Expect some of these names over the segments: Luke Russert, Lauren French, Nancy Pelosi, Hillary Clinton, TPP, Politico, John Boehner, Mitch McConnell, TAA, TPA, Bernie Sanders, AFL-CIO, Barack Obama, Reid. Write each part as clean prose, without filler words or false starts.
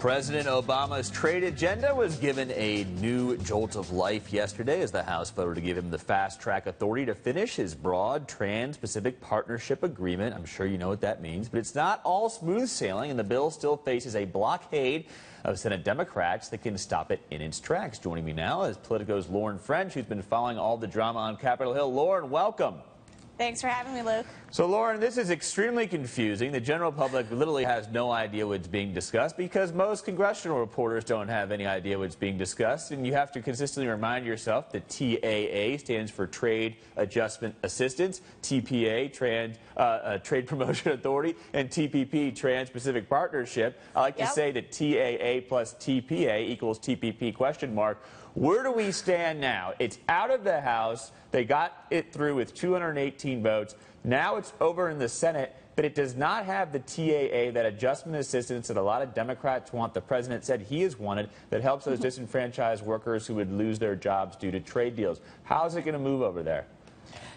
President Obama's trade agenda was given a new jolt of life yesterday as the House voted to give him the fast-track authority to finish his broad Trans-Pacific Partnership Agreement. I'm sure you know what that means, but it's not all smooth sailing, and the bill still faces a blockade of Senate Democrats that can stop it in its tracks. Joining me now is Politico's Lauren French, who's been following all the drama on Capitol Hill. Lauren, welcome. Thanks for having me, Luke. So, Lauren, this is extremely confusing. The general public literally has no idea what's being discussed because most congressional reporters don't have any idea what's being discussed, and you have to consistently remind yourself that TAA stands for Trade Adjustment Assistance, TPA, Trade Promotion Authority, and TPP, Trans-Pacific Partnership. I like to say that TAA plus TPA equals TPP question mark. Where do we stand now? It's out of the House. They got it through with 218 votes. Now it's over in the Senate, but it does not have the TAA, that adjustment assistance that a lot of Democrats want, the president said he has wanted, that helps those disenfranchised workers who would lose their jobs due to trade deals. How is it going to move over there?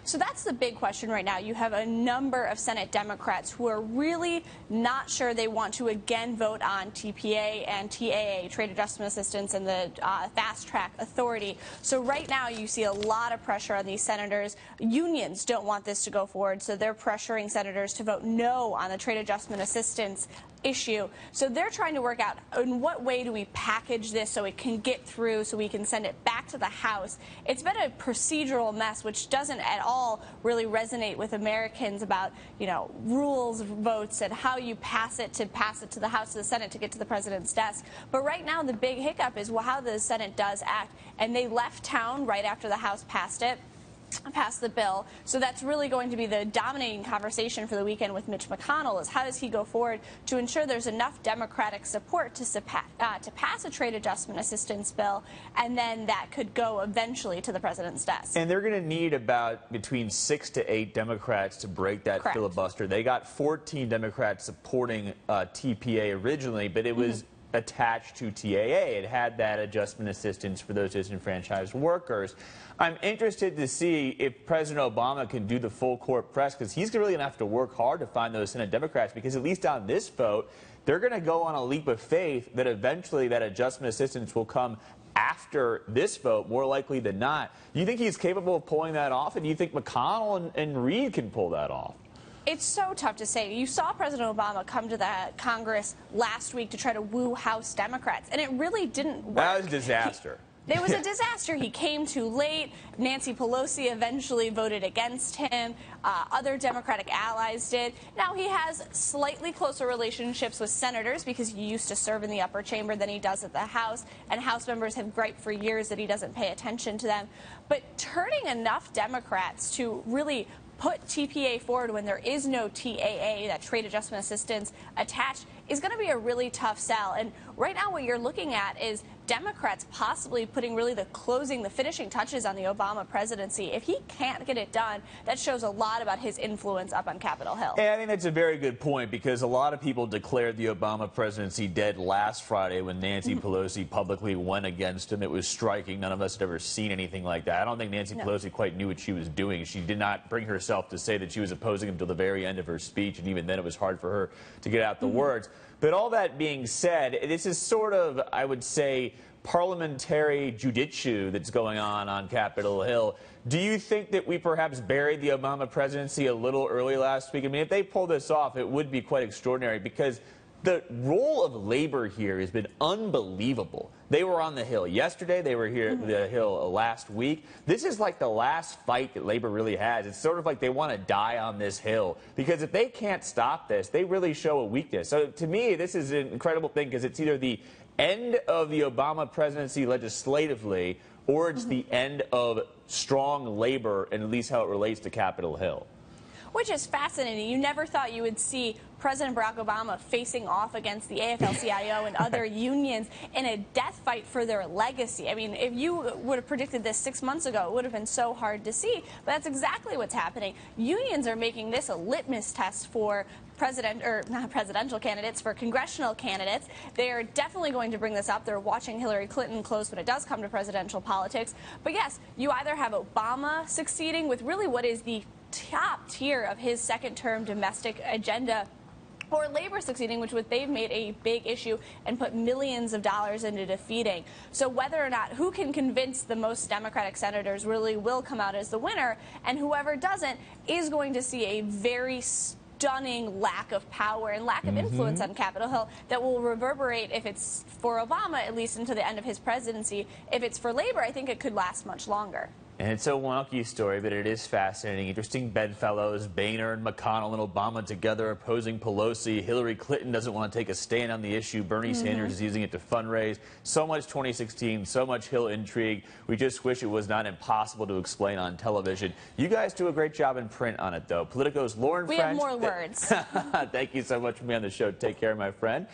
So that's the big question right now. You have a number of Senate Democrats who are really not sure they want to again vote on TPA and TAA, Trade Adjustment Assistance, and the Fast Track Authority. So right now you see a lot of pressure on these senators. Unions don't want this to go forward, so they're pressuring senators to vote no on the Trade Adjustment Assistance issue. So they're trying to work out in what way do we package this so it can get through, so we can send it back to the House. It's been a procedural mess, which doesn't at all really resonate with Americans about, you know, rules, votes, and how you pass it to the House, to the Senate, to get to the president's desk. But right now the big hiccup is how the Senate does act, and they left town right after the House passed it. Passed the bill. So that's really going to be the dominating conversation for the weekend with Mitch McConnell, is how does he go forward to ensure there's enough Democratic support to pass a trade adjustment assistance bill, and then that could go eventually to the president's desk. And they're going to need about between 6 to 8 Democrats to break that filibuster. They got 14 Democrats supporting TPA originally, but it was attached to TAA. It had that adjustment assistance for those disenfranchised workers. I'm interested to see if President Obama can do the full court press, because he's really going to have to work hard to find those Senate Democrats, because at least on this vote, they're going to go on a leap of faith that eventually that adjustment assistance will come after this vote, more likely than not. Do you think he's capable of pulling that off, and do you think McConnell and Reid can pull that off? It's so tough to say. You saw President Obama come to the Congress last week to try to woo House Democrats, and it really didn't work. That was a disaster. It was a disaster. He came too late. Nancy Pelosi eventually voted against him. Other Democratic allies did. Now he has slightly closer relationships with senators because he used to serve in the upper chamber than he does at the House, and House members have griped for years that he doesn't pay attention to them. But turning enough Democrats to really put TPA forward when there is no TAA, that trade adjustment assistance, attached, is going to be a really tough sell. And right now what you're looking at is Democrats possibly putting really the finishing touches on the Obama presidency. If he can't get it done, that shows a lot about his influence up on Capitol Hill. And I think that's a very good point, because a lot of people declared the Obama presidency dead last Friday when Nancy Pelosi publicly went against him. It was striking. None of us had ever seen anything like that. I don't think Nancy Pelosi quite knew what she was doing. She did not bring herself to say that she was opposing him till the very end of her speech, and even then it was hard for her to get out the words. But all that being said, this is sort of, I would say, parliamentary jujitsu that's going on Capitol Hill. Do you think that we perhaps buried the Obama presidency a little early last week? I mean, if they pull this off, it would be quite extraordinary, because the role of labor here has been unbelievable. They were on the Hill yesterday. They were here at the Hill last week. This is like the last fight that labor really has. It's sort of like they want to die on this hill, because if they can't stop this, they really show a weakness. So to me, this is an incredible thing, because it's either the end of the Obama presidency legislatively, or it's the end of strong labor, and at least how it relates to Capitol Hill. Which is fascinating. You never thought you would see President Barack Obama facing off against the AFL-CIO and other unions in a death fight for their legacy. I mean, if you would have predicted this 6 months ago, it would have been so hard to see. But that's exactly what's happening. Unions are making this a litmus test for congressional candidates. They are definitely going to bring this up. They're watching Hillary Clinton close when it does come to presidential politics. But yes, you either have Obama succeeding with really what is the top tier of his second term domestic agenda for Labor succeeding, which what they've made a big issue and put millions of dollars into defeating. So whether or not who can convince the most Democratic senators really will come out as the winner, and whoever doesn't is going to see a very stunning lack of power and lack of influence on Capitol Hill that will reverberate, if it's for Obama, at least until the end of his presidency. If it's for Labor, I think it could last much longer. And it's a wonky story, but it is fascinating. Interesting bedfellows, Boehner and McConnell and Obama together opposing Pelosi. Hillary Clinton doesn't want to take a stand on the issue. Bernie Sanders is using it to fundraise. So much 2016, so much Hill intrigue. We just wish it was not impossible to explain on television. You guys do a great job in print on it, though. Politico's Lauren French. We have more words. Thank you so much for being on the show. Take care, my friend.